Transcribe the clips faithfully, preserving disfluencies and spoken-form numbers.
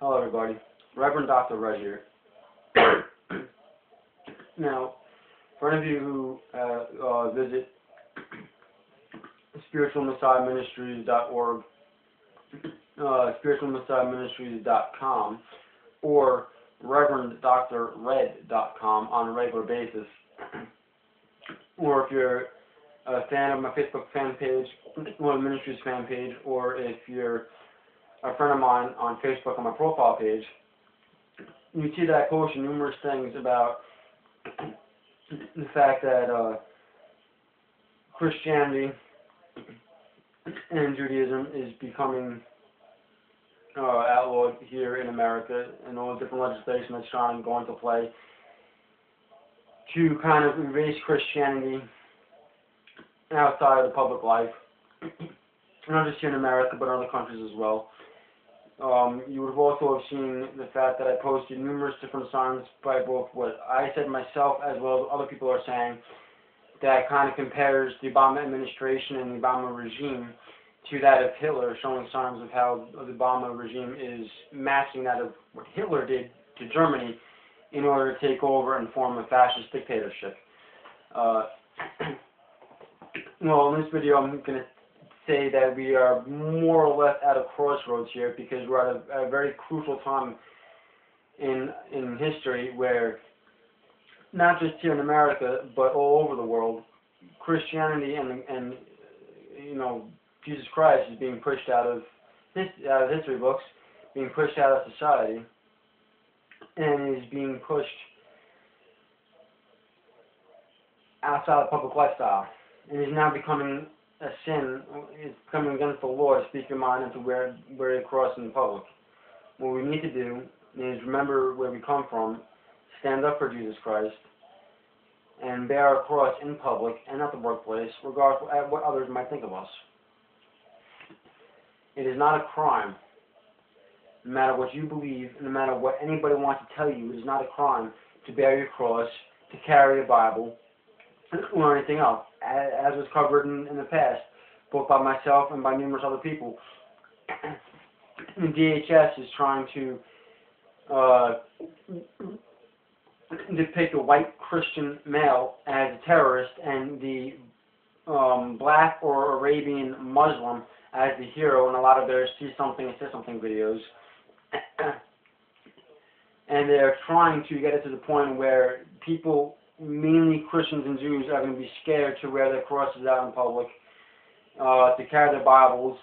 Hello, everybody. Reverend Doctor Red here. Now, for any of you who uh, uh, visit Spiritual Messiah Ministries dot org, uh, Spiritual Messiah Ministries dot com, or Reverend Doctor Red dot com on a regular basis, or if you're a fan of my Facebook fan page, or the Ministries fan page, or if you're a friend of mine on Facebook on my profile page, you see that I post numerous things about the fact that uh, Christianity and Judaism is becoming uh, outlawed here in America, and all the different legislation that's trying to go into play to kind of erase Christianity outside of the public life, not just here in America, but in other countries as well. Um, you would have also have seen the fact that I posted numerous different signs by both what I said myself as well as what other people are saying, that kind of compares the Obama administration and the Obama regime to that of Hitler, showing signs of how the Obama regime is matching that of what Hitler did to Germany in order to take over and form a fascist dictatorship. Uh, well, in this video I'm going to say that we are more or less at a crossroads here, because we're at a, a very crucial time in in history where, not just here in America, but all over the world, Christianity and and you know Jesus Christ is being pushed out of his, out of history books, being pushed out of society, and is being pushed outside of public lifestyle, and is now becoming a sin. Is coming against the law to speak your mind and to wear, wear it across in public. What we need to do is remember where we come from, stand up for Jesus Christ, and bear our cross in public and at the workplace, regardless of what others might think of us. It is not a crime. No matter what you believe, no matter what anybody wants to tell you, it is not a crime to bear your cross, to carry a Bible, or anything else, as was covered in, in the past, both by myself and by numerous other people. D H S is trying to uh, depict a white Christian male as a terrorist and the um, black or Arabian Muslim as the hero in a lot of their see something and say something videos. And they're trying to get it to the point where people, mainly Christians and Jews, are going to be scared to wear their crosses out in public, uh, to carry their Bibles,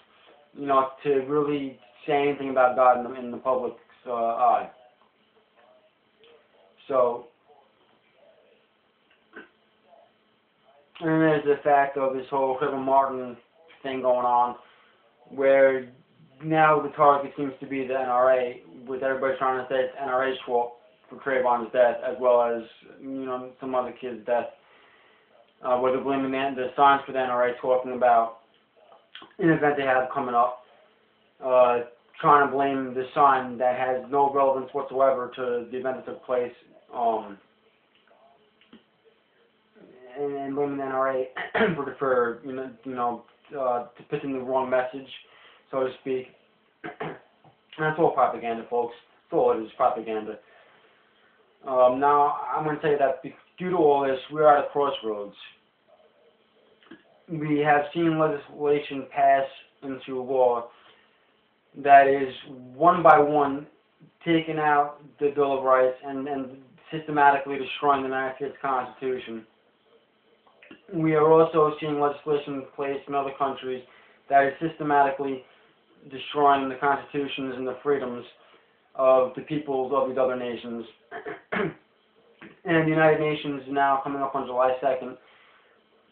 you know, to really say anything about God in the, in the public's uh, eye. So, and there's the fact of this whole Trayvon Martin thing going on, where now the target seems to be the N R A, with everybody trying to say it's N R A's fault for Trayvon's death, as well as, you know, some other kids' death, uh, where they're blaming the signs for the N R A, talking about an event they have coming up, uh, trying to blame the sign that has no relevance whatsoever to the event that took place, um, and, and blaming the N R A for, for, you know, you know uh, depicting the wrong message, so to speak. That's all propaganda, folks. It's all it is, propaganda. Um, now, I'm going to tell you that due to all this, we're at a crossroads. We have seen legislation pass into law that is, one by one, taking out the Bill of Rights and, and systematically destroying the United States Constitution. We are also seeing legislation placed in other countries that is systematically destroying the constitutions and the freedoms of the peoples of these other nations. And the United Nations is now coming up on July second.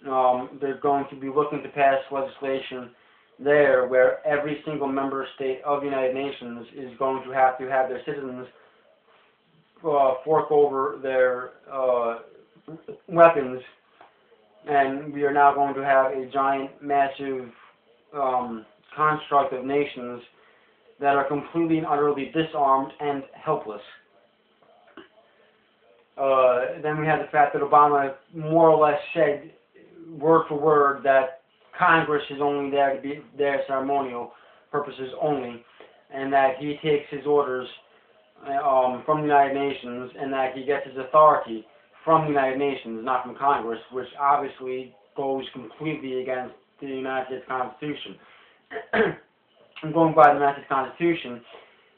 Um, they're going to be looking to pass legislation there where every single member state of the United Nations is going to have to have their citizens uh, fork over their uh, weapons. And we are now going to have a giant, massive um, construct of nations that are completely and utterly disarmed and helpless. Uh, then we have the fact that Obama more or less said, word for word, that Congress is only there to be their ceremonial purposes only, and that he takes his orders um, from the United Nations, and that he gets his authority from the United Nations, not from Congress, which obviously goes completely against the United States Constitution. And going by the United States Constitution,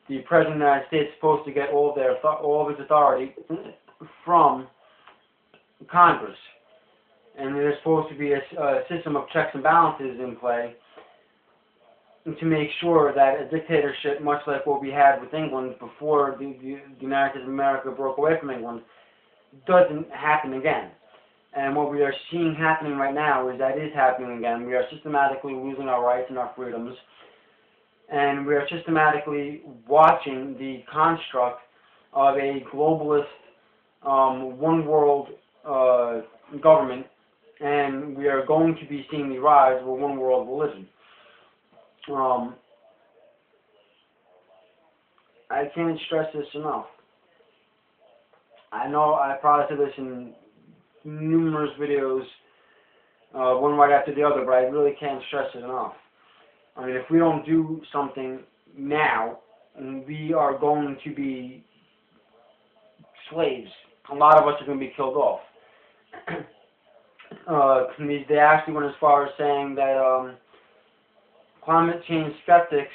the President of the United States is supposed to get all of, their, all of his authority from Congress. And there's supposed to be a, a system of checks and balances in play to make sure that a dictatorship, much like what we had with England before the, the, the United States of America broke away from England, doesn't happen again. And what we are seeing happening right now is that it is happening again. We are systematically losing our rights and our freedoms. And we are systematically watching the construct of a globalist, um, one-world uh, government, and we are going to be seeing the rise of a one-world religion. Um, I can't stress this enough. I know I probably said this in numerous videos, uh, one right after the other, but I really can't stress it enough. I mean, if we don't do something now, we are going to be slaves. A lot of us are going to be killed off. uh, they actually went as far as saying that um, climate change skeptics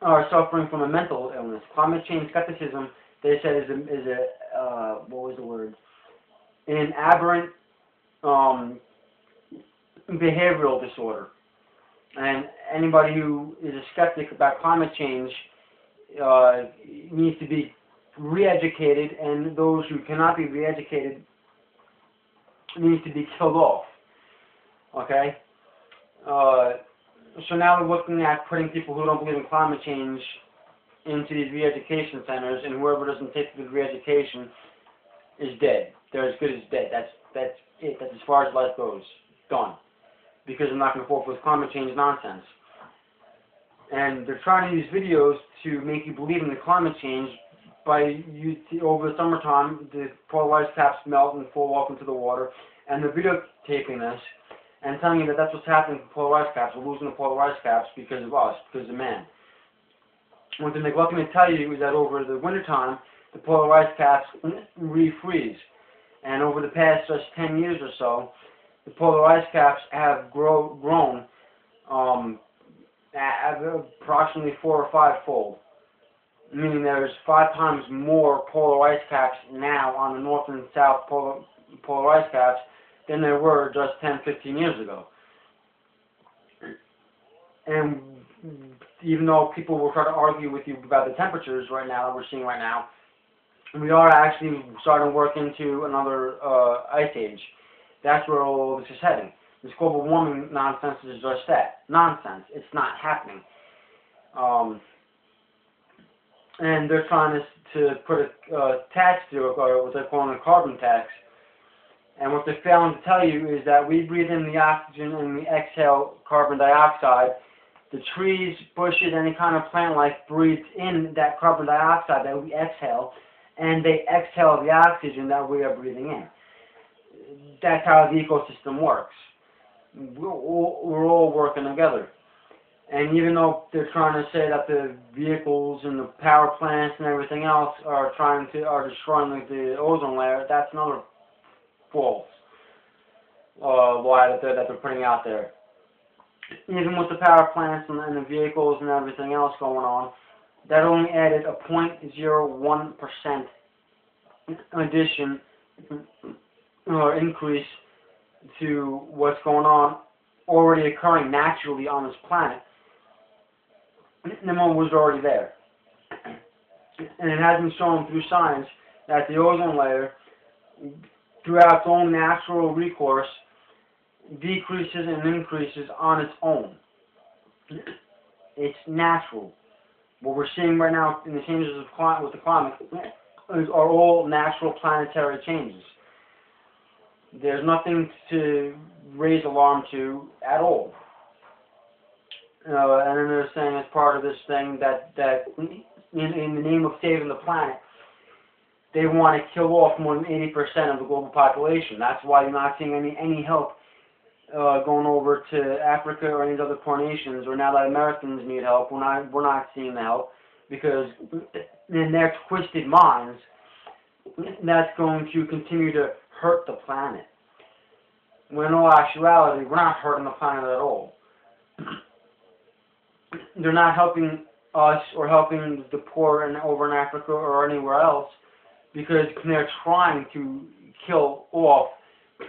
are suffering from a mental illness. Climate change skepticism, they said, is a, is a uh, what was the word? An aberrant um, behavioral disorder. And anybody who is a skeptic about climate change uh, needs to be re-educated, and those who cannot be re-educated needs to be killed off. Okay? Uh, so now we're looking at putting people who don't believe in climate change into these re-education centers, and whoever doesn't take the re-education is dead. They're as good as dead. That's, that's it. That's as far as life goes. Done. Because I'm not going to fall for this climate change nonsense. And they're trying to use videos to make you believe in the climate change by, you over the summertime, the polarized caps melt and fall off into the water, and they're videotaping this and telling you that that's what's happening to polarized caps. We're losing the polarized caps because of us, because of man. What they're neglecting to tell you is that over the wintertime, the polarized caps refreeze. And over the past just ten years or so, the polar ice caps have grow, grown um, at approximately four or five fold, meaning there's five times more polar ice caps now on the north and south polar, polar ice caps than there were just ten, fifteen years ago. And even though people will try to argue with you about the temperatures right now that we're seeing right now, we are actually starting to work into another uh, ice age. That's where all this is heading. This global warming nonsense is just that. Nonsense. It's not happening. Um, and they're trying to, to put a uh, tax to it, or what they're calling a carbon tax. And what they're failing to tell you is that we breathe in the oxygen and we exhale carbon dioxide. The trees, bushes, any kind of plant life breathes in that carbon dioxide that we exhale, and they exhale the oxygen that we are breathing in. That's how the ecosystem works. We're all, we're all working together. And even though they're trying to say that the vehicles and the power plants and everything else are trying to are destroying like, the ozone layer, that's another false uh, lie that they're, that they're putting out there. Even with the power plants and, and the vehicles and everything else going on, that only added a zero point zero one percent addition or increase to what's going on already occurring naturally on this planet. The moon was already there. And it has been shown through science that the ozone layer, throughout its own natural recourse, decreases and increases on its own. It's natural. What we're seeing right now in the changes of climate, with the climate, are all natural planetary changes. There's nothing to raise alarm to at all. Uh, and then they're saying as part of this thing that, that in, in the name of saving the planet, they want to kill off more than eighty percent of the global population. That's why you're not seeing any, any help uh, going over to Africa or any other poor nations, or now that Americans need help, we're not, we're not seeing the help, because in their twisted minds, that's going to continue to hurt the planet. When in all actuality, we're not hurting the planet at all. They're not helping us or helping the poor in, over in Africa or anywhere else, because they're trying to kill off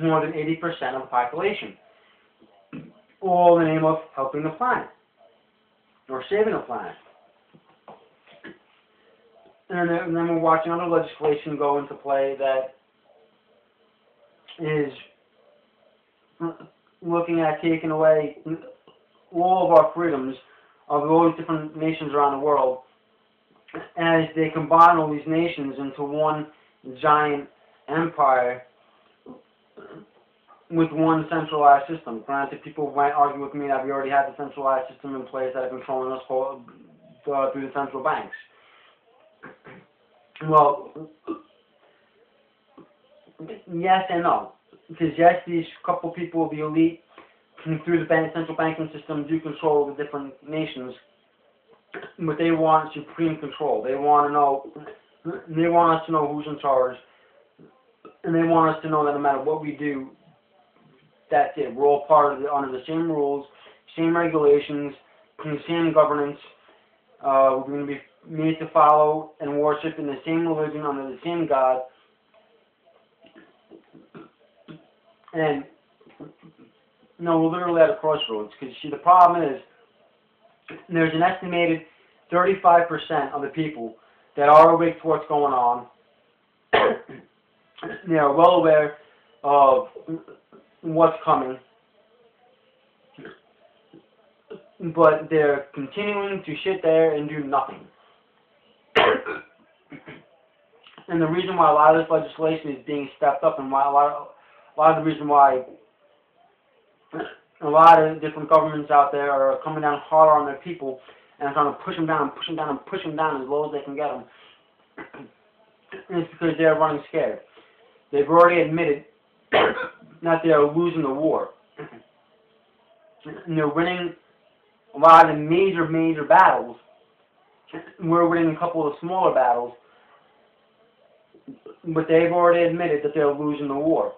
more than eighty percent of the population, all in the name of helping the planet or saving the planet. And then, and then we're watching other legislation go into play that is looking at taking away all of our freedoms of all these different nations around the world, as they combine all these nations into one giant empire with one centralized system. Granted, people might argue with me that we already have the centralized system in place that are controlling us for, uh, through the central banks. Well, yes and no. Because yes, these couple people, the elite, through the bank, central banking system, do control the different nations, but they want supreme control. They want to know, they want us to know who's in charge, and they want us to know that no matter what we do, that's it. We're all part of the, under the same rules, same regulations, same governance. Uh, we're going to be made to follow and worship in the same religion under the same God. And no, we're literally at a crossroads, because see, the problem is there's an estimated thirty-five percent of the people that are awake to what's going on. They are well aware of what's coming, but they're continuing to sit there and do nothing. And the reason why a lot of this legislation is being stepped up, and why a lot of, a lot of the reason why a lot of different governments out there are coming down harder on their people and trying to push them down, push them down, and push them down as low as they can get them, it's because they're running scared. They've already admitted that they are losing the war. And they're winning a lot of the major, major battles. We're winning a couple of smaller battles, but they've already admitted that they're losing the war.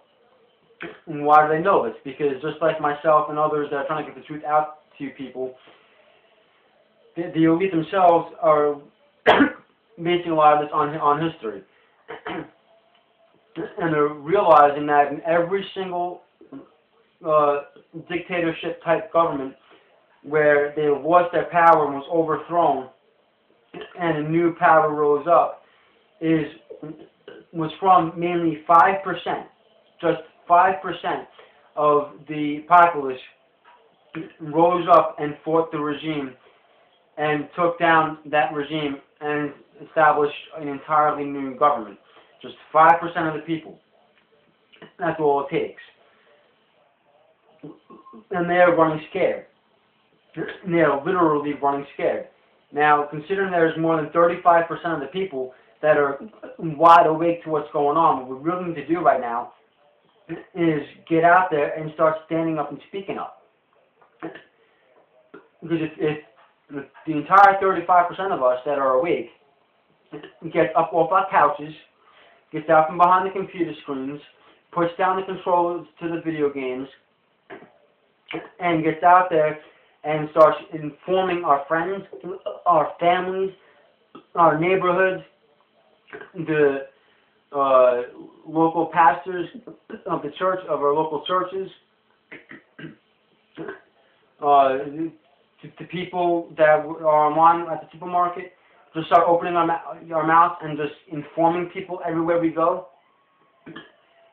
And why do they know this? Because just like myself and others that are trying to get the truth out to people, the, the elite themselves are basing a lot of this on, on history. And they're realizing that in every single uh, dictatorship-type government where they lost their power and was overthrown and a new power rose up, is was from mainly five percent, just five percent of the populace rose up and fought the regime and took down that regime and established an entirely new government. Just five percent of the people. That's all it takes. And they're running scared. They're literally running scared. Now, considering there's more than thirty-five percent of the people that are wide awake to what's going on, what we really need to do right now is get out there and start standing up and speaking up. Because if, if the entire thirty-five percent of us that are awake get up off our couches, gets out from behind the computer screens, puts down the controls to the video games, and gets out there and starts informing our friends, our families, our neighborhoods, the uh, local pastors of the church, of our local churches, uh, to, to people that are online at the supermarket. Just start opening our, our mouth and just informing people everywhere we go.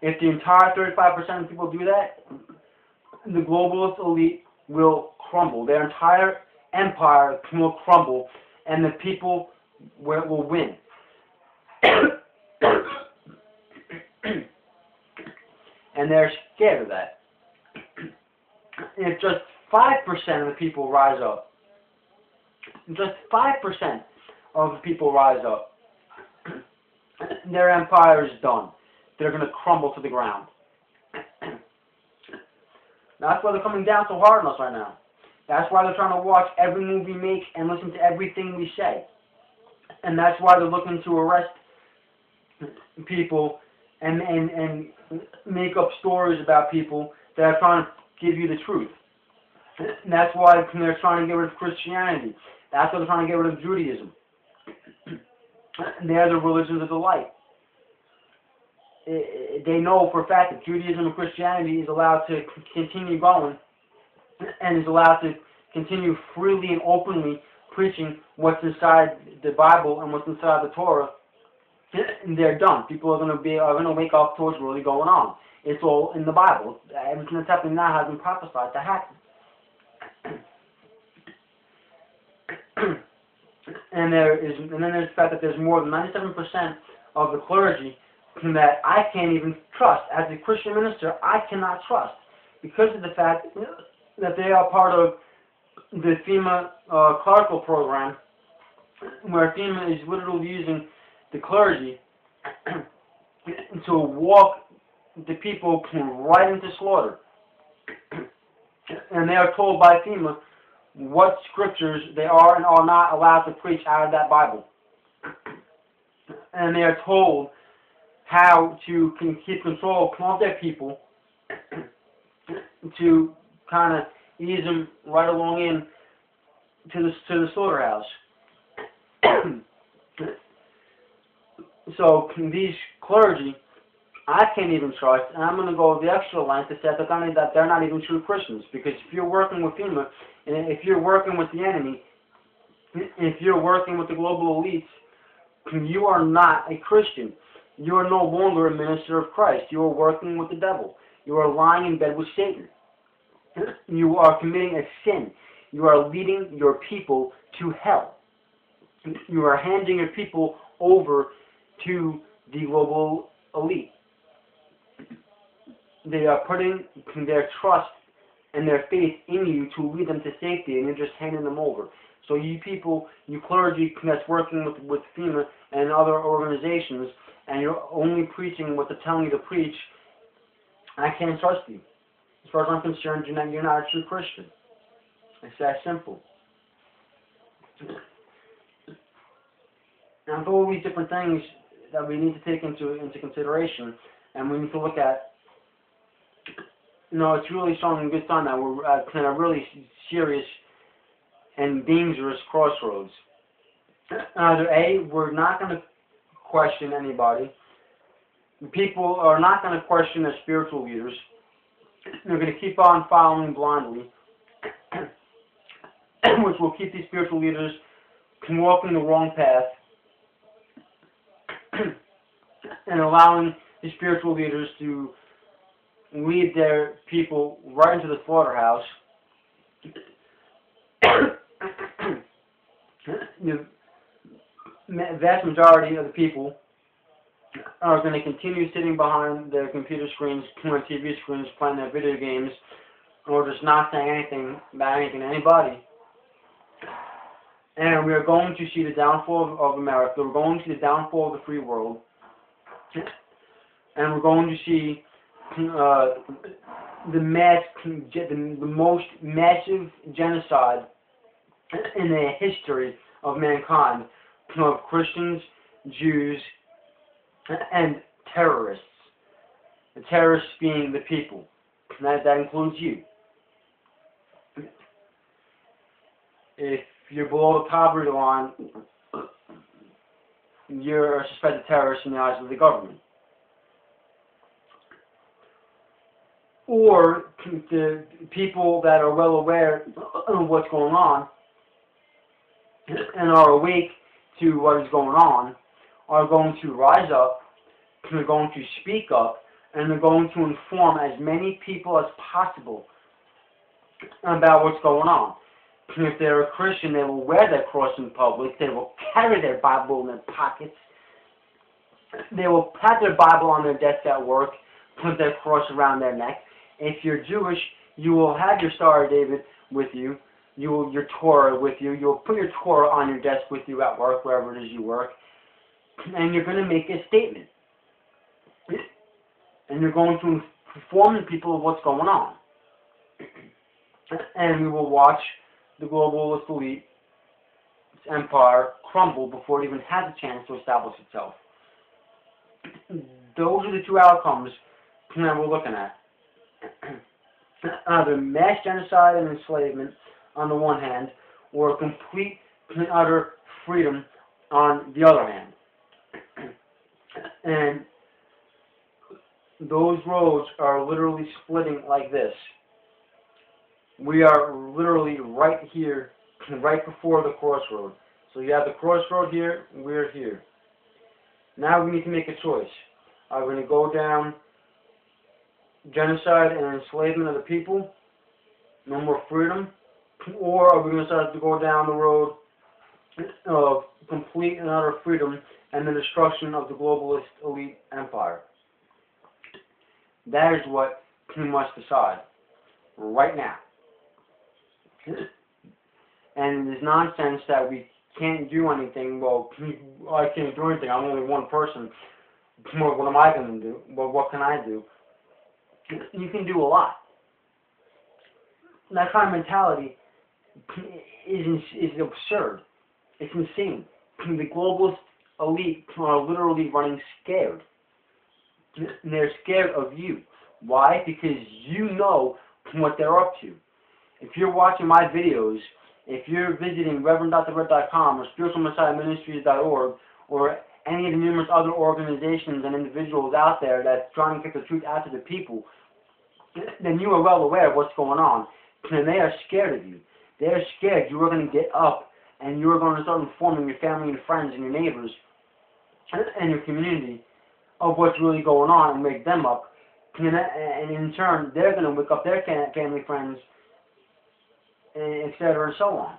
If the entire thirty-five percent of people do that, the globalist elite will crumble. Their entire empire will crumble, and the people will, will win. And they're scared of that. If just five percent of the people rise up, just five percent of the people rise up, their empire is done. They're going to crumble to the ground. That's why they're coming down so hard on us right now. That's why they're trying to watch every move we make and listen to everything we say. And that's why they're looking to arrest people and, and, and make up stories about people that are trying to give you the truth. And that's why they're trying to get rid of Christianity. That's why they're trying to get rid of Judaism. They're the religions of the light. They know for a fact that Judaism and Christianity is allowed to continue going and is allowed to continue freely and openly preaching what's inside the Bible and what's inside the Torah. They're done. People are going to be are going to wake up to what's really going on. It's all in the Bible. Everything that's happening now has been prophesied to happen. And there is, and then there's the fact that there's more than ninety-seven percent of the clergy that I can't even trust. As a Christian minister, I cannot trust because of the fact that they are part of the FEMA uh, clerical program, where FEMA is literally using the clergy to walk the people right into slaughter. And they are told by FEMA what scriptures they are and are not allowed to preach out of that Bible. And they are told how to can keep control, plant their people, to kind of ease them right along in to the, to the slaughterhouse. So these clergy, I can't even trust, and I'm going to go the extra length to say that they're not even true Christians, because if you're working with FEMA, and if you're working with the enemy, if you're working with the global elites, you are not a Christian. You are no longer a minister of Christ. You are working with the devil. You are lying in bed with Satan. You are committing a sin. You are leading your people to hell. You are handing your people over to the global elite. They are putting their trust and their faith in you to lead them to safety, and you're just handing them over. So you people, you clergy that's working with, with FEMA and other organizations, and you're only preaching what they're telling you to preach, I can't trust you. As far as I'm concerned, you're not, you're not a true Christian. It's that simple. Now, with all these different things that we need to take into, into consideration, and we need to look at, you know, it's really showing a good sign that we're at a really serious and dangerous crossroads. Either A, we're not going to question anybody. People are not going to question their spiritual leaders. They're going to keep on following blindly, which will keep these spiritual leaders from walking the wrong path and allowing the spiritual leaders to lead their people right into the slaughterhouse. The vast majority of the people are going to continue sitting behind their computer screens, T V screens, playing their video games, or just not saying anything about anything to anybody. And we are going to see the downfall of America. We're going to see the downfall of the free world. And we're going to see uh, the, mass, the, the most massive genocide in the history of mankind, of Christians, Jews, and terrorists. The terrorists being the people. That, that includes you. If you're below the poverty line, you're a suspected terrorist in the eyes of the government. Or the people that are well aware of what's going on and are awake to what is going on are going to rise up, they're going to speak up, and they're going to inform as many people as possible about what's going on. If they're a Christian, they will wear their cross in public, they will carry their Bible in their pockets, they will pat their Bible on their desk at work, put their cross around their neck. If you're Jewish, you will have your Star of David with you, you will, your Torah with you, you'll put your Torah on your desk with you at work, wherever it is you work, and you're going to make a statement. And you're going to inform the people of what's going on. and we will watch the globalist elite empire crumble before it even has a chance to establish itself. Those are the two outcomes that we're looking at. Either mass genocide and enslavement on the one hand, or complete and utter freedom on the other hand. And those roads are literally splitting like this. We are literally right here, right before the crossroad. So you have the crossroad here, and we're here. Now we need to make a choice. Are we going to go down genocide and enslavement of the people, no more freedom, or are we going to start to go down the road of complete and utter freedom and the destruction of the globalist elite empire? That is what we must decide right now. And it is nonsense that we can't do anything. Well, I can't do anything. I'm only one person. Well, what am I going to do? Well, what can I do? You can do a lot. That kind of mentality is, is absurd. It's insane. The globalist elite are literally running scared. They're scared of you. Why? Because you know what they're up to. If you're watching my videos, if you're visiting Reverend Doctor Red dot com or Spiritual Messiah Ministries dot org or any of the numerous other organizations and individuals out there that's trying to get the truth out to the people, then you are well aware of what's going on. And they are scared of you. They are scared you are going to get up and you are going to start informing your family and friends and your neighbors and your community of what's really going on and wake them up. And in turn, they're going to wake up their family, friends, et cetera, and so on.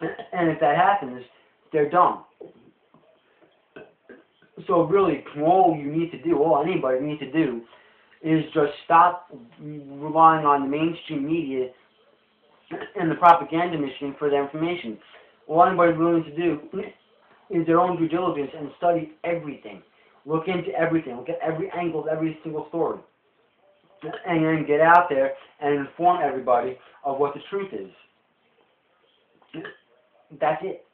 And if that happens, they're done. So really, all you need to do, all anybody needs to do, is just stop relying on the mainstream media and the propaganda machine for their information. All anybody's willing to do is their own due diligence and study everything. Look into everything. Look at every angle of every single story. And then get out there and inform everybody of what the truth is. That's it.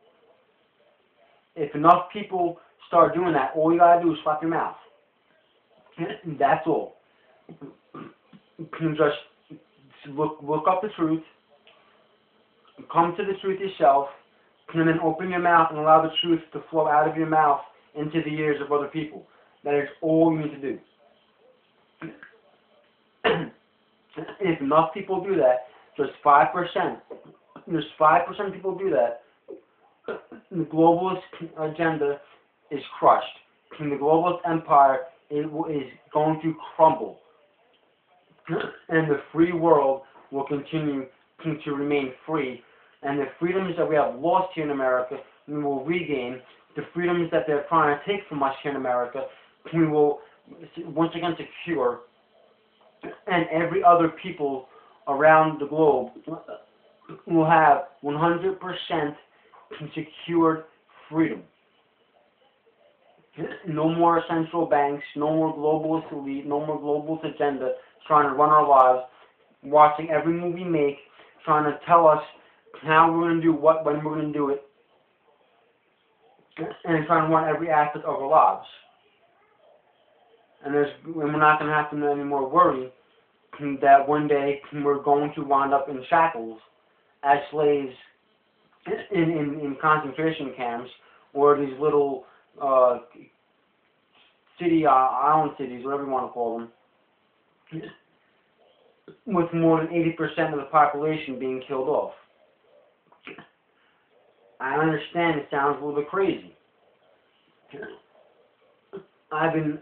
If enough people start doing that, all you gotta do is slap your mouth. That's all. Just look, look up the truth, come to the truth yourself, and then open your mouth and allow the truth to flow out of your mouth into the ears of other people. That is all you need to do. If enough people do that, just five percent, just five percent of people do that, the globalist agenda is crushed. And the globalist empire is going to crumble. And the free world will continue to remain free. And the freedoms that we have lost here in America, we will regain. The freedoms that they're trying to take from us here in America, we will once again secure. And every other people around the globe will have one hundred percent secured freedom. No more central banks, no more globalist elite, no more globalist agenda trying to run our lives, watching every move we make, trying to tell us how we're going to do what, when we're going to do it, and trying to run every aspect of our lives. And, there's, and we're not going to have to any more worry that one day we're going to wind up in shackles as slaves in, in, in concentration camps or these little uh, city, uh, island cities, whatever you want to call them, with more than eighty percent of the population being killed off. I understand it sounds a little bit crazy. I've been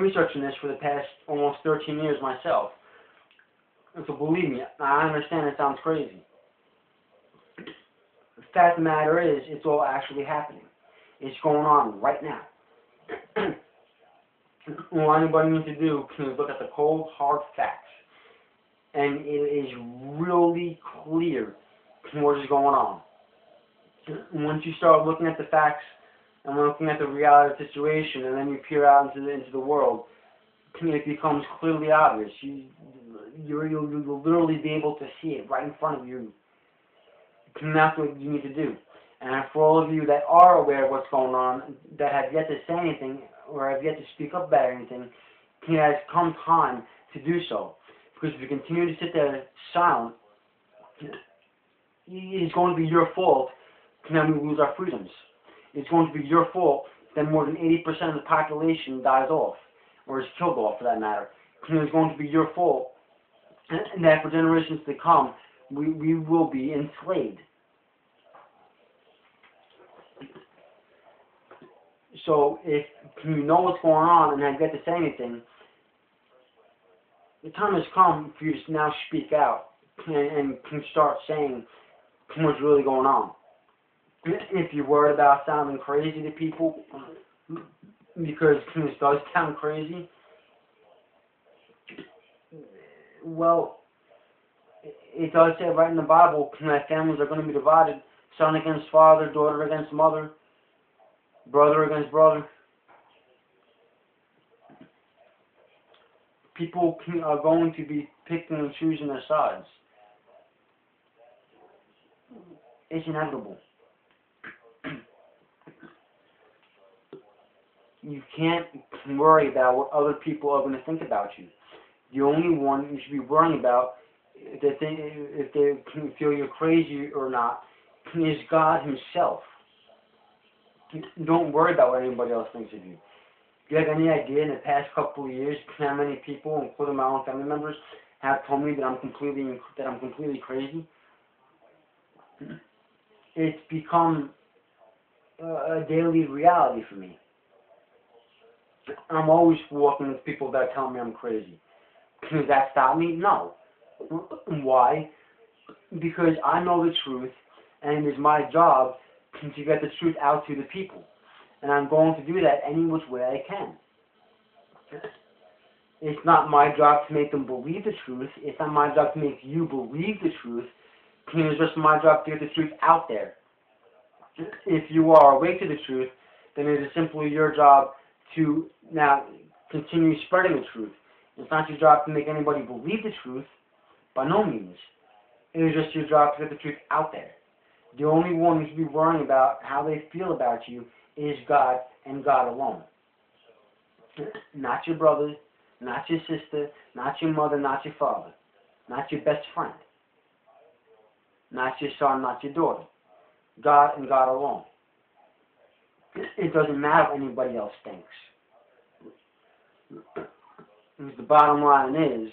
researching this for the past almost thirteen years myself. So believe me, I understand it sounds crazy. The fact of the matter is, it's all actually happening. It's going on right now. All anybody needs to do is look at the cold, hard facts. And it is really clear what is going on. Once you start looking at the facts and looking at the reality of the situation, and then you peer out into the, into the world, it becomes clearly obvious. You, you're, you'll, you'll literally be able to see it right in front of you. And that's what you need to do. And for all of you that are aware of what's going on, that have yet to say anything, or have yet to speak up about anything, it has come time to do so. Because if you continue to sit there silent, it's going to be your fault that we lose our freedoms. It's going to be your fault that more than eighty percent of the population dies off, or is killed off for that matter. It's going to be your fault that for generations to come, we, we will be enslaved. So if you know what's going on and have yet to say anything, the time has come for you to now speak out and, and start saying what's really going on. If you're worried about sounding crazy to people, because this does sound crazy, well, it does say right in the Bible that families are going to be divided, son against father, daughter against mother, brother against brother. People are going to be picking and choosing their sides. It's inevitable. You can't worry about what other people are going to think about you. The only one you should be worrying about, if they, think, if they feel you're crazy or not, is God Himself. Don't worry about what anybody else thinks of you. Do you have any idea in the past couple of years how many people, including my own family members, have told me that I'm completely that I'm completely crazy? It's become a daily reality for me. I'm always walking with people that tell me I'm crazy. Does that stop me? No. Why? Because I know the truth, and it's my job to get the truth out to the people. And I'm going to do that any which way I can. It's not my job to make them believe the truth. It's not my job to make you believe the truth. It's just my job to get the truth out there. If you are awake to the truth, then it is simply your job to now continue spreading the truth. It's not your job to make anybody believe the truth, by no means. It is just your job to get the truth out there. The only one you should be worrying about how they feel about you is God, and God alone. Not your brother, not your sister, not your mother, not your father, not your best friend, not your son, not your daughter. God and God alone. It doesn't matter what anybody else thinks. The bottom line is,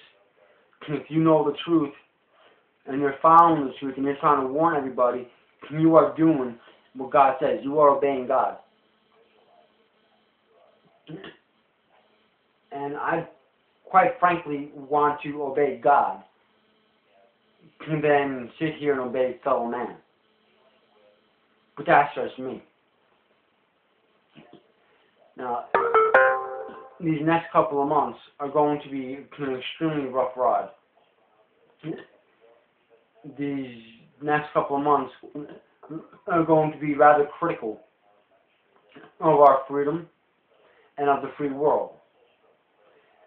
if you know the truth, and you're following the truth, and you're trying to warn everybody, you are doing what God says. You are obeying God. And I, quite frankly, want to obey God than sit here and obey fellow man. But that's just me. Now, these next couple of months are going to be an extremely rough ride. These next couple of months are going to be rather critical of our freedom and of the free world.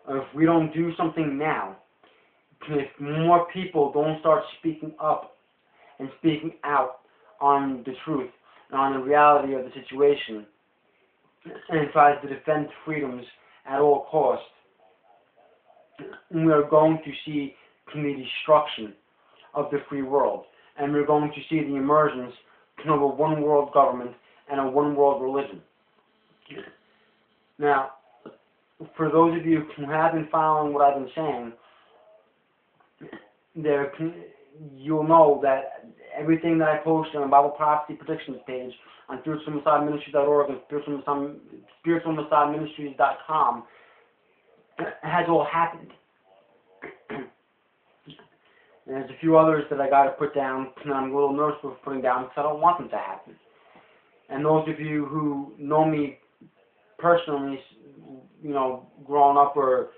If we don't do something now, if more people don't start speaking up and speaking out on the truth and on the reality of the situation, and tries to defend freedoms at all costs, we are going to see the destruction of the free world. And we're going to see the emergence of a one-world government and a one-world religion. Now, for those of you who have been following what I've been saying, there, you'll know that everything that I post on the Bible Prophecy Predictions page on Spiritual Messiah Ministries dot org and Spiritual Messiah Ministries dot com has all happened. And there's a few others that I got to put down, and I'm a little nervous about putting down because I don't want them to happen. And those of you who know me personally, you know, growing up or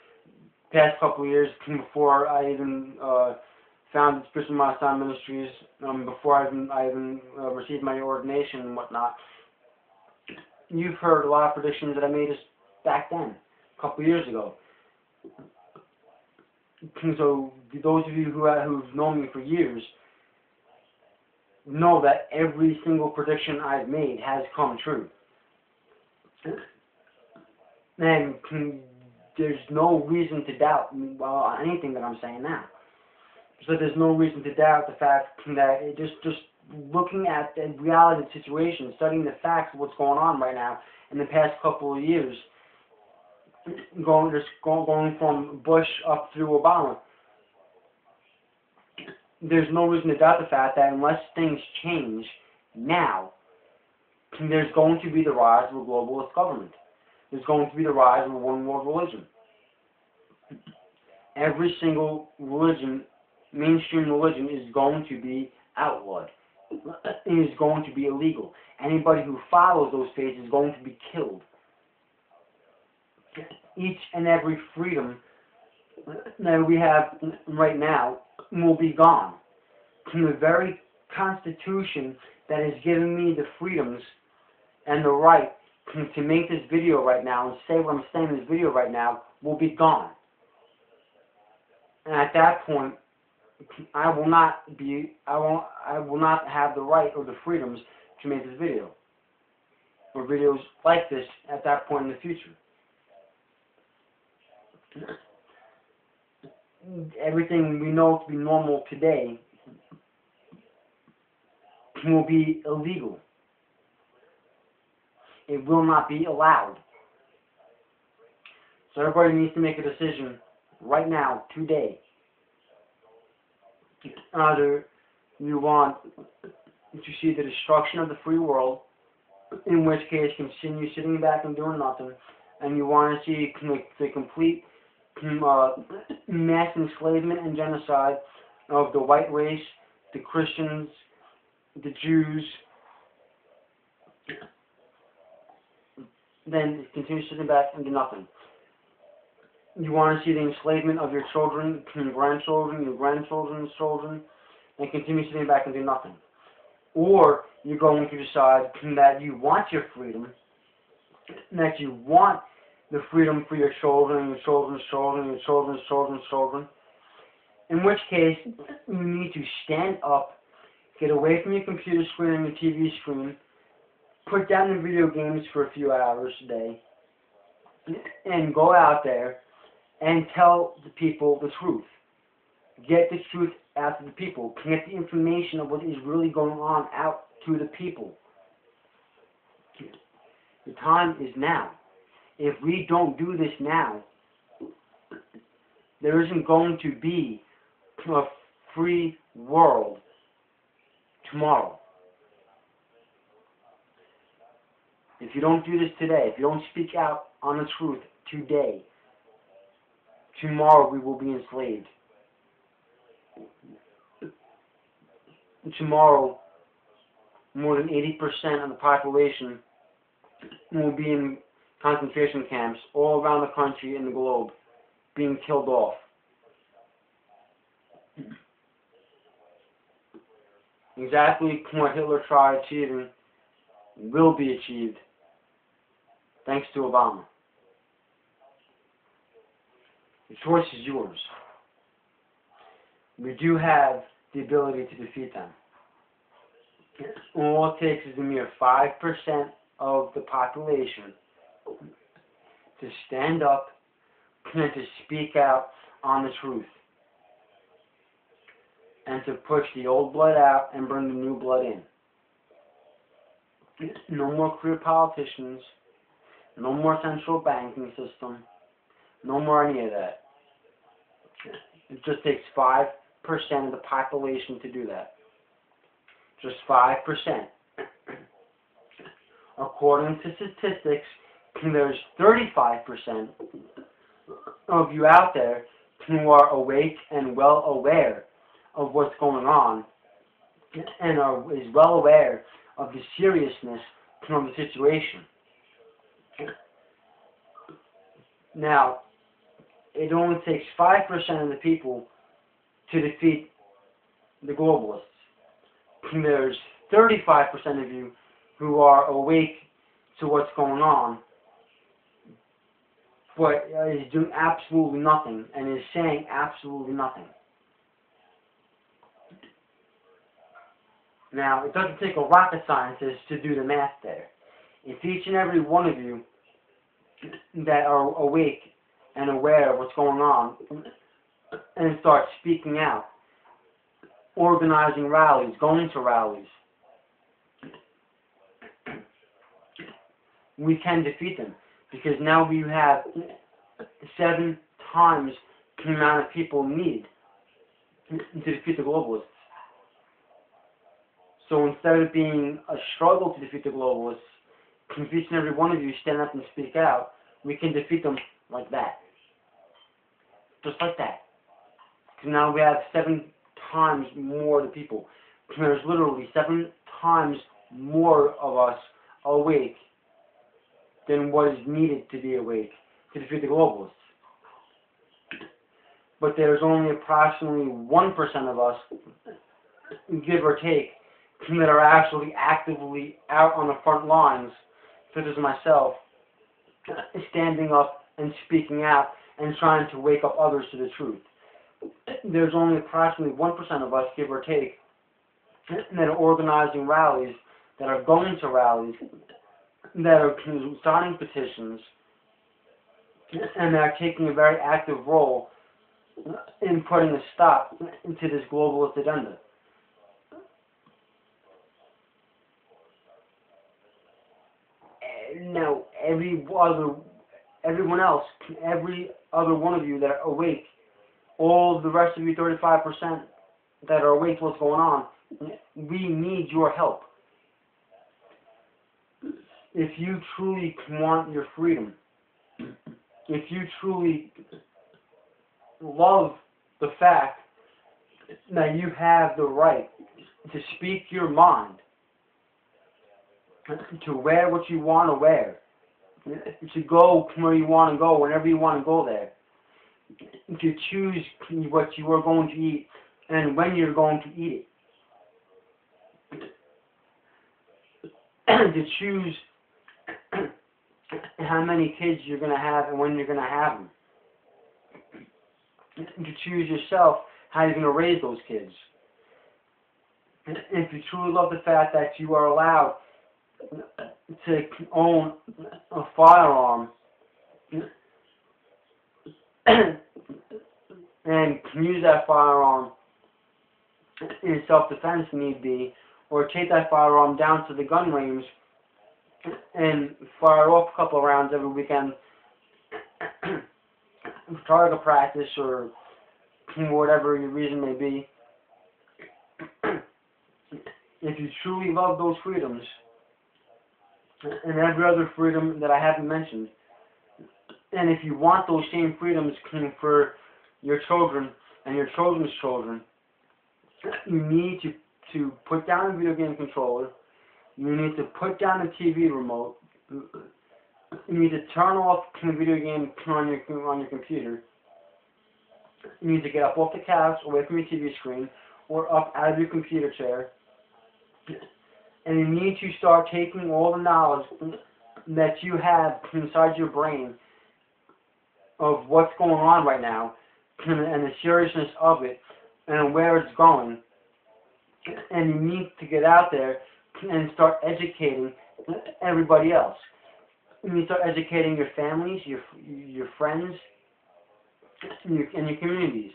past couple of years before I even uh, founded Spiritual Messiah Ministries, um, before I even, I even uh, received my ordination and whatnot, you've heard a lot of predictions that I made just back then, a couple of years ago. so those of you who have, who've known me for years know that every single prediction I've made has come true. And there's no reason to doubt well, anything that I'm saying now. So there's no reason to doubt the fact that it just, just looking at the reality of the situation, studying the facts of what's going on right now in the past couple of years, going, just going from Bush up through Obama, there's no reason to doubt the fact that unless things change now, there's going to be the rise of a globalist government. There's going to be the rise of a one world religion. Every single religion, mainstream religion, is going to be outlawed. It is going to be illegal. Anybody who follows those faiths is going to be killed. Each and every freedom that we have right now will be gone. The very Constitution that has given me the freedoms and the right to make this video right now and say what I'm saying in this video right now will be gone. And at that point, I will not be, I won't, I will not have the right or the freedoms to make this video or videos like this at that point in the future. Everything we know to be normal today will be illegal. It will not be allowed. So everybody needs to make a decision right now, today. Either you want to see the destruction of the free world, in which case continue sitting back and doing nothing, and you want to see the complete uh, mass enslavement and genocide of the white race, the Christians, the Jews, then continue sitting back and do nothing. You want to see the enslavement of your children, your grandchildren, your grandchildren's children, and continue sitting back and do nothing. Or you're going to decide that you want your freedom, that you want the freedom for your children, your children's children, your children's children's children, in which case you need to stand up, get away from your computer screen and your T V screen, put down the video games for a few hours a day, and go out there and tell the people the truth. Get the truth out to the people. Get the information of what is really going on out to the people. The time is now. If we don't do this now, there isn't going to be a free world tomorrow. If you don't do this today, if you don't speak out on the truth today, tomorrow we will be enslaved. Tomorrow, more than eighty percent of the population will be in concentration camps all around the country and the globe, being killed off. Exactly what Hitler tried achieving will be achieved thanks to Obama. The choice is yours. We do have the ability to defeat them. All it takes is a mere five percent of the population to stand up and to speak out on the truth and to push the old blood out and bring the new blood in. No more career politicians, no more central banking system, no more any of that. It just takes five percent of the population to do that. Just five percent. According to statistics, there's thirty-five percent of you out there who are awake and well aware of what's going on and are is well aware of the seriousness of the situation. Now, it only takes five percent of the people to defeat the globalists. There's thirty-five percent of you who are awake to what's going on but is doing absolutely nothing and is saying absolutely nothing. Now, it doesn't take a rocket scientist to do the math there. If each and every one of you that are awake and aware of what's going on and start speaking out, organizing rallies, going to rallies, we can defeat them, because now we have seven times the amount of people need to defeat the globalists. So instead of being a struggle to defeat the globalists, if each and every one of you stand up and speak out, we can defeat them like that. Just like that. Because now we have seven times more of the people. There's literally seven times more of us awake than what is needed to be awake to defeat the globalists. But there's only approximately one percent of us, give or take, that are actually actively out on the front lines, such as myself, standing up and speaking out and trying to wake up others to the truth. There's only approximately one percent of us, give or take, that are organizing rallies, that are going to rallies, that are signing petitions, and that are taking a very active role in putting a stop to this globalist agenda. Now, every other, everyone else, every other one of you that are awake, all the rest of you thirty-five percent that are awake to what's going on, we need your help. If you truly want your freedom, if you truly love the fact that you have the right to speak your mind, to wear what you want to wear, to go where you want to go, whenever you want to go there, to choose what you are going to eat and when you're going to eat it, to choose how many kids you're going to have and when you're going to have them, to choose yourself how you're going to raise those kids. If you truly love the fact that you are allowed to own a firearm and use that firearm in self-defense need be, or take that firearm down to the gun range and fire off a couple of rounds every weekend for target practice or whatever your reason may be. If you truly love those freedoms, and every other freedom that I haven't mentioned, and if you want those same freedoms for your children and your children's children, you need to, to put down the video game controller, you need to put down the T V remote, you need to turn off the video game on your, on your computer, you need to get up off the couch, away from your T V screen, or up out of your computer chair, and you need to start taking all the knowledge that you have inside your brain of what's going on right now and the seriousness of it and where it's going. And you need to get out there and start educating everybody else. You need to start educating your families, your, your friends, and your, and your communities.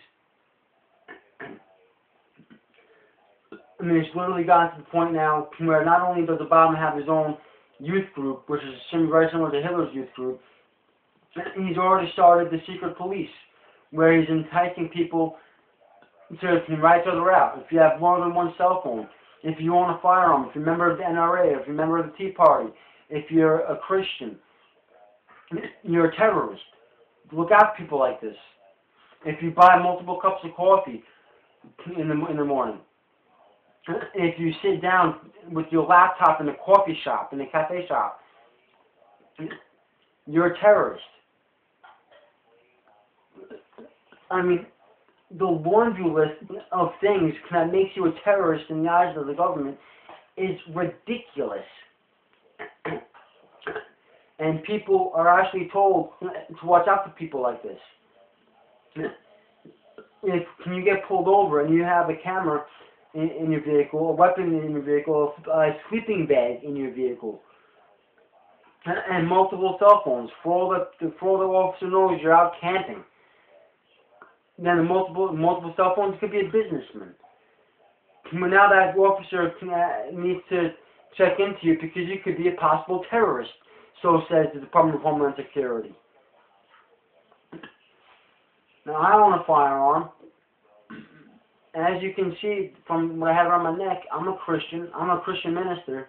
I mean, it's literally gotten to the point now where not only does Obama have his own youth group, which is very similar to Hitler's youth group, he's already started the secret police, where he's enticing people to write each other out. If you have more than one cell phone, if you own a firearm, if you're a member of the N R A, if you're a member of the Tea Party, if you're a Christian, you're a terrorist. Look out for people like this. If you buy multiple cups of coffee in the, in the morning, if you sit down with your laptop in a coffee shop, in a cafe shop, you're a terrorist. I mean, the laundry list of things that makes you a terrorist in the eyes of the government is ridiculous. And people are actually told to watch out for people like this. If you get pulled over and you have a camera in, in your vehicle, a weapon in your vehicle, a sleeping bag in your vehicle, and multiple cell phones, for all the, for all the officer knows you're out camping. Then multiple multiple cell phones could be a businessman. But now that officer needs to check into you because you could be a possible terrorist. So says the Department of Homeland Security. Now I own a firearm. As you can see from what I have around my neck, I'm a Christian. I'm a Christian minister.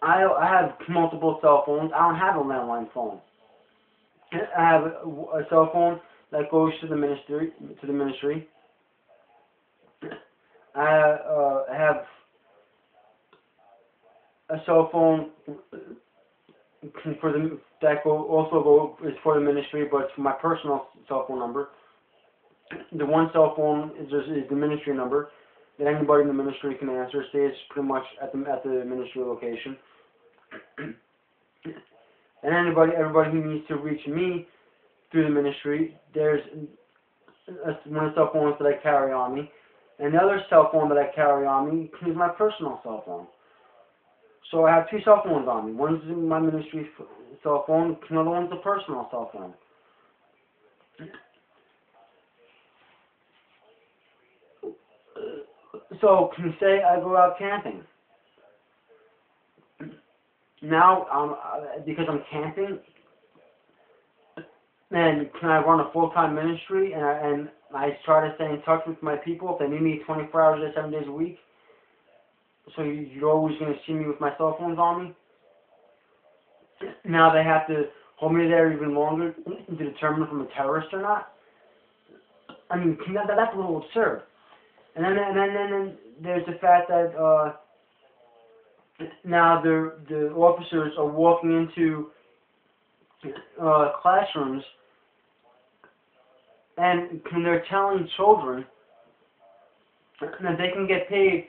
I I have multiple cell phones. I don't have a landline phone. I have a cell phone that goes to the ministry. To the ministry. I uh, have a cell phone for the that go, also go is for the ministry, but it's my personal cell phone number. The one cell phone is just, is the ministry number that anybody in the ministry can answer. Stays pretty much at the at the ministry location. And anybody, everybody who needs to reach me through the ministry, there's a, one cell phone that I carry on me. And the other cell phone that I carry on me is my personal cell phone. So I have two cell phones on me. One's my ministry cell phone, another one's a personal cell phone. So, say I go out camping. Now, um, because I'm camping, and can I run a full-time ministry, and I, and I try to stay in touch with my people if they need me twenty-four hours, seven days a week. So you're always going to see me with my cell phones on me. Now they have to hold me there even longer to determine if I'm a terrorist or not. I mean, that, that's a little absurd. And then, and then, and then there's the fact that uh, now the the officers are walking into uh, classrooms and they're telling children that they can get paid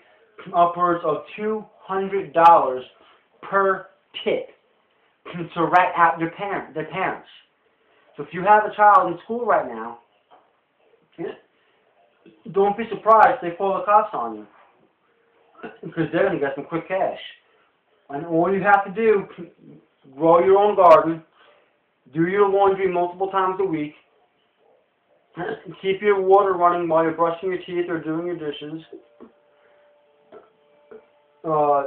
upwards of two hundred dollars per tip to rat out their parent, their parents. So if you have a child in school right now, don't be surprised if they call the cops on you, because they're going to get some quick cash. And all you have to do, grow your own garden, do your laundry multiple times a week, keep your water running while you're brushing your teeth or doing your dishes, Uh,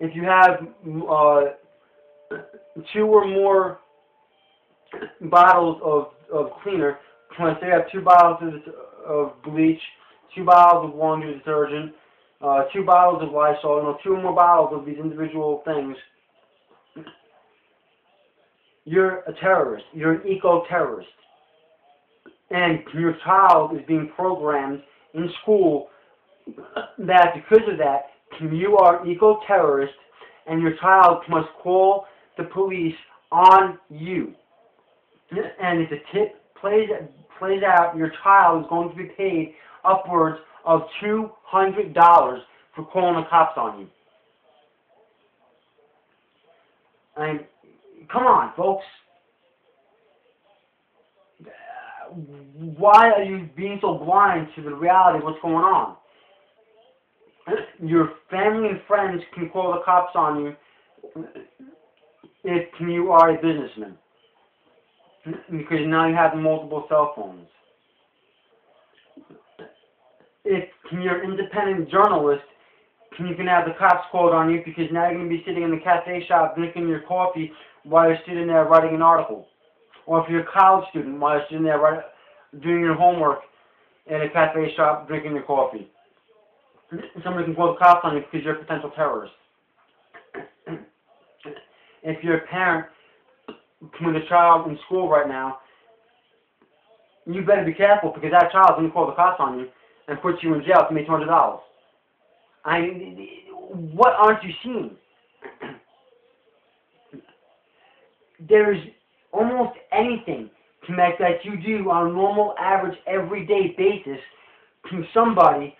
if you have uh, two or more bottles of, of cleaner, let's say you have two bottles of, of bleach, two bottles of laundry detergent, uh, two bottles of Lysol, you know, two or more bottles of these individual things, you're a terrorist. You're an eco-terrorist. And your child is being programmed in school that because of that, you are eco-terrorist, and your child must call the police on you. And if the tip plays plays out, your child is going to be paid upwards of two hundred dollars for calling the cops on you. I mean, come on, folks. Why are you being so blind to the reality of what's going on? Your family and friends can call the cops on you if you are a businessman, because now you have multiple cell phones. If you're an independent journalist, you can have the cops called on you because now you're going to be sitting in the cafe shop drinking your coffee while you're sitting there writing an article. Or if you're a college student, while you're sitting there writing, doing your homework in a cafe shop drinking your coffee, somebody can call the cops on you because you're a potential terrorist. If you're a parent with a child in school right now, you better be careful, because that child is going to call the cops on you and put you in jail to make two hundred dollars. I mean, what aren't you seeing? There's almost anything to make that you do on a normal, average, everyday basis to somebody,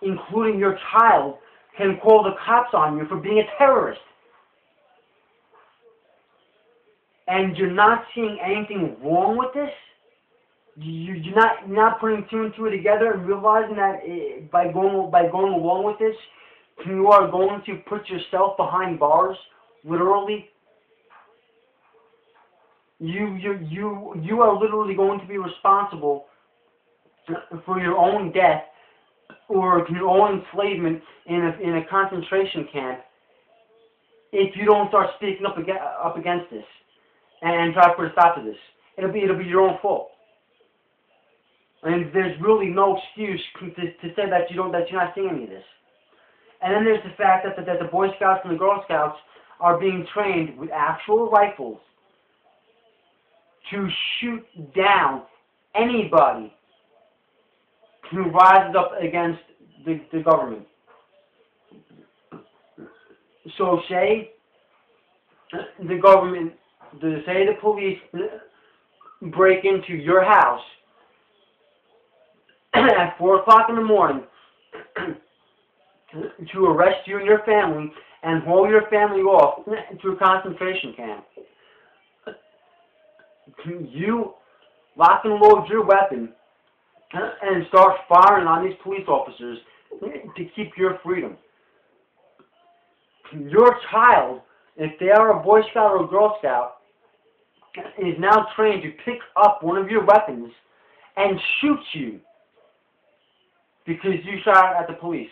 including your child, can call the cops on you for being a terrorist. And you're not seeing anything wrong with this? You're not not putting two and two together and realizing that it, by going by going along with this, you are going to put yourself behind bars, literally. You you you you are literally going to be responsible for your own death or your own enslavement in a in a concentration camp if you don't start speaking up against, up against this and try to put a stop to this. It'll be it'll be your own fault. And there's really no excuse to, to say that you don't that you're not seeing any of this. And then there's the fact that the, that the Boy Scouts and the Girl Scouts are being trained with actual rifles to shoot down anybody who rises up against the, the government. So say the government, say the police break into your house at four o'clock in the morning to arrest you and your family and haul your family off to a concentration camp. You lock and load your weapon and start firing on these police officers to keep your freedom. Your child, if they are a Boy Scout or a Girl Scout, is now trained to pick up one of your weapons and shoot you because you shot at the police.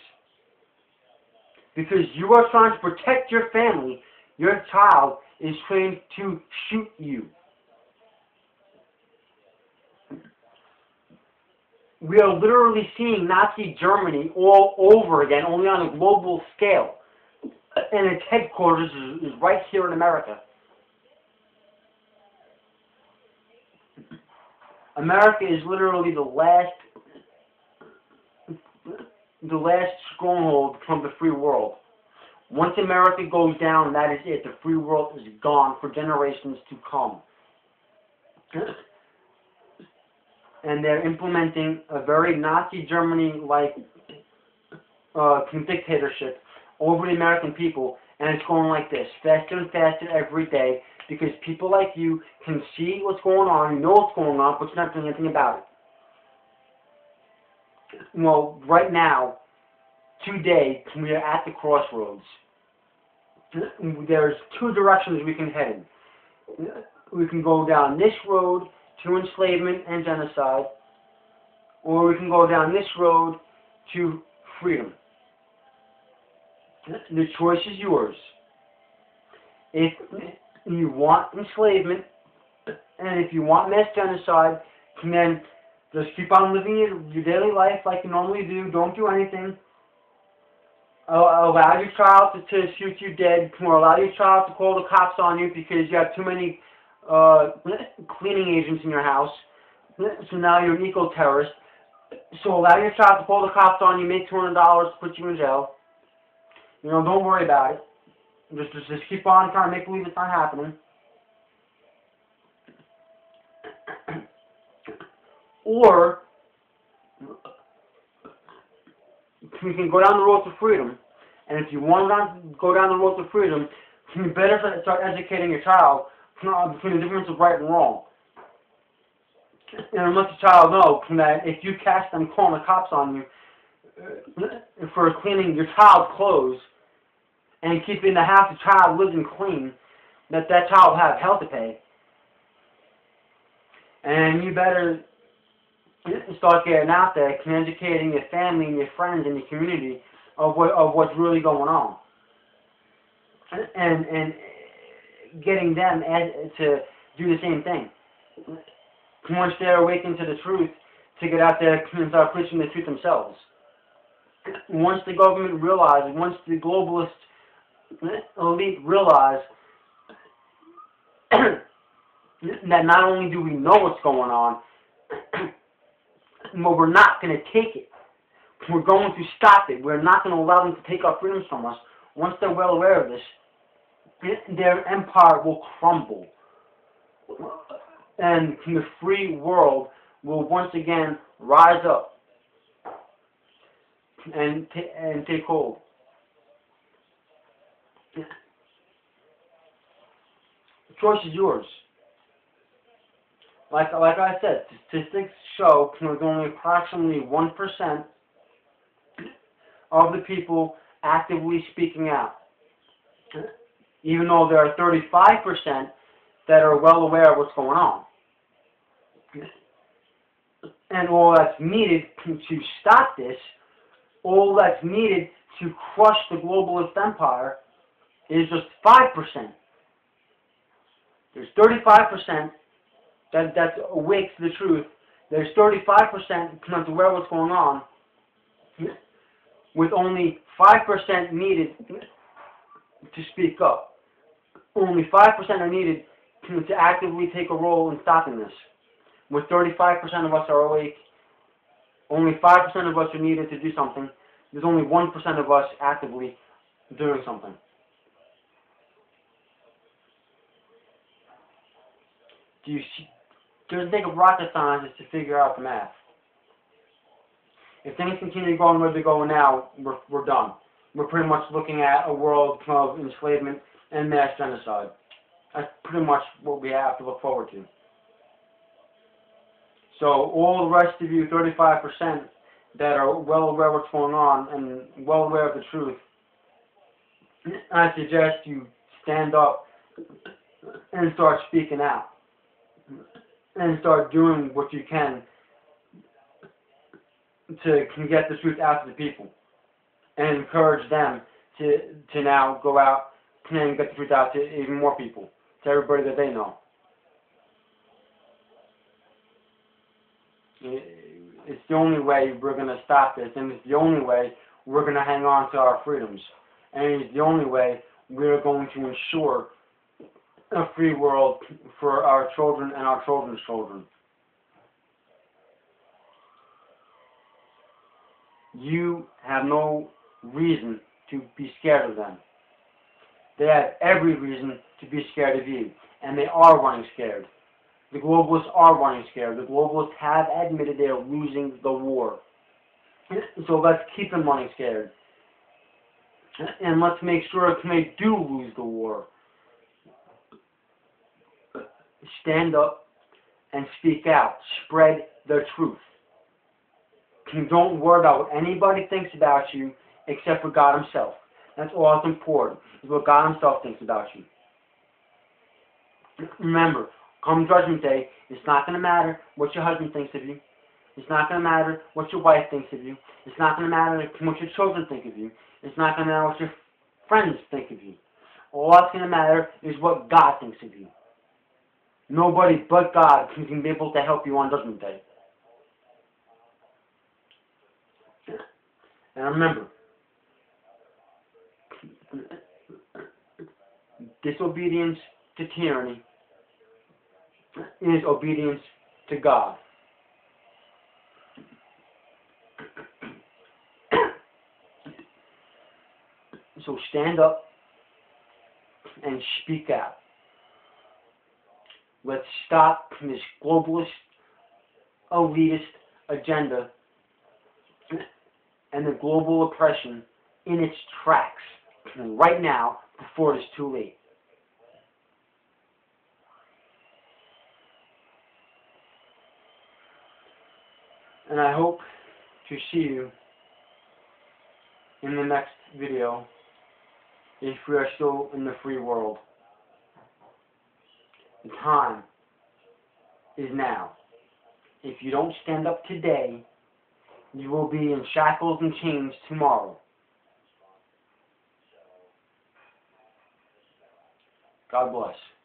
Because you are trying to protect your family, your child is trained to shoot you. We are literally seeing Nazi Germany all over again, only on a global scale. And its headquarters is, is right here in America. America is literally the last the last stronghold from the free world. Once America goes down, that is it. The free world is gone for generations to come. And they're implementing a very Nazi Germany-like uh, dictatorship over the American people, and it's going like this, faster and faster every day, because people like you can see what's going on, know what's going on, but you're not doing anything about it. Well, right now, today, we are at the crossroads. There's two directions we can head in. We can go down this road to enslavement and genocide, or we can go down this road to freedom. The choice is yours. If you want enslavement, and if you want mass genocide, then just keep on living your, your daily life like you normally do. Don't do anything. Allow your child to, to shoot you dead, or allow your child to call the cops on you because you have too many uh, cleaning agents in your house. So now you're an eco-terrorist. So allow your child to call the cops on you, make two hundred dollars, put you in jail. You know, don't worry about it. Just, just, just keep on trying to make believe it's not happening. Or you can go down the road to freedom, and if you want to go down the road to freedom, you better start educating your child between the difference of right and wrong. And let the child know that if you catch them calling the cops on you for cleaning your child's clothes and keeping the house the child lives in clean, that that child will have hell to pay. And you better start getting out there, educating your family and your friends and your community of what of what's really going on, and and getting them to do the same thing. Once they're awakened to the truth, to get out there and start preaching the truth themselves. Once the government realizes, once the globalist elite realize that not only do we know what's going on, but we're not going to take it. We're going to stop it. We're not going to allow them to take our freedoms from us. Once they're well aware of this, their empire will crumble. And the free world will once again rise up and, t and take hold. The choice is yours. Like, like I said, statistics show that only approximately one percent of the people actively speaking out, even though there are thirty-five percent that are well aware of what's going on. And all that's needed to stop this, all that's needed to crush the globalist empire, is just five percent. There's thirty-five percent that, that's awake to the truth. There's thirty-five percent that's aware of what's going on, with only five percent needed to speak up. Only five percent are needed to, to actively take a role in stopping this. With thirty-five percent of us are awake, only five percent of us are needed to do something. There's only one percent of us actively doing something. Do you see? It doesn't take a rocket scientist to figure out the math. If things continue going where they're going now, we're, we're done. We're pretty much looking at a world of enslavement and mass genocide. That's pretty much what we have to look forward to. So all the rest of you, thirty-five percent, that are well aware of what's going on and well aware of the truth, I suggest you stand up and start speaking out and start doing what you can to get the truth out to the people and encourage them to, to now go out and get the truth out to even more people, to everybody that they know. It's the only way we're going to stop this, and it's the only way we're going to hang on to our freedoms, and it's the only way we're going to ensure a free world for our children and our children's children. You have no reason to be scared of them. They have every reason to be scared of you, and they are running scared. The globalists are running scared. The globalists have admitted they are losing the war. So let's keep them running scared. And let's make sure if they do lose the war, stand up and speak out. Spread the truth. Don't worry about what anybody thinks about you except for God himself. That's all that's important, is what God himself thinks about you. Remember, come Judgment Day, it's not going to matter what your husband thinks of you. It's not going to matter what your wife thinks of you. It's not going to matter what your children think of you. It's not going to matter what your friends think of you. All that's going to matter is what God thinks of you. Nobody but God can be able to help you on Judgment Day. And remember, disobedience to tyranny is obedience to God. So stand up and speak out. Let's stop this globalist, elitist agenda and the global oppression in its tracks right now before it is too late. And I hope to see you in the next video, if we are still in the free world. The time is now. If you don't stand up today, you will be in shackles and chains tomorrow. God bless.